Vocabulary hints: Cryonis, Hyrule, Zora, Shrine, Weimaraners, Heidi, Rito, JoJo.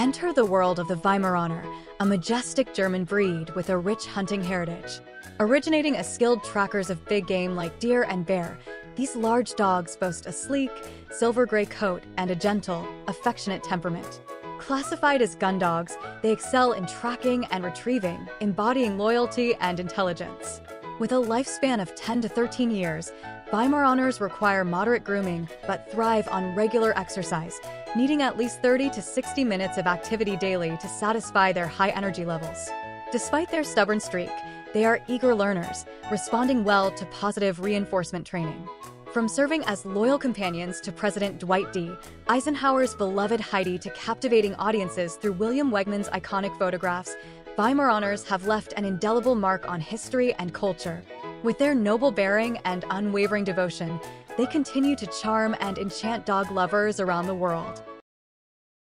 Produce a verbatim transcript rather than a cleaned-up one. Enter the world of the Weimaraner, a majestic German breed with a rich hunting heritage. Originating as skilled trackers of big game like deer and bear, these large dogs boast a sleek, silver-gray coat and a gentle, affectionate temperament. Classified as gun dogs, they excel in tracking and retrieving, embodying loyalty and intelligence. With a lifespan of ten to thirteen years, Weimaraners require moderate grooming but thrive on regular exercise, needing at least thirty to sixty minutes of activity daily to satisfy their high energy levels. Despite their stubborn streak, they are eager learners, responding well to positive reinforcement training. From serving as loyal companions to President Dwight D. Eisenhower's beloved Heidi to captivating audiences through William Wegman's iconic photographs, Weimaraners have left an indelible mark on history and culture. With their noble bearing and unwavering devotion, they continue to charm and enchant dog lovers around the world.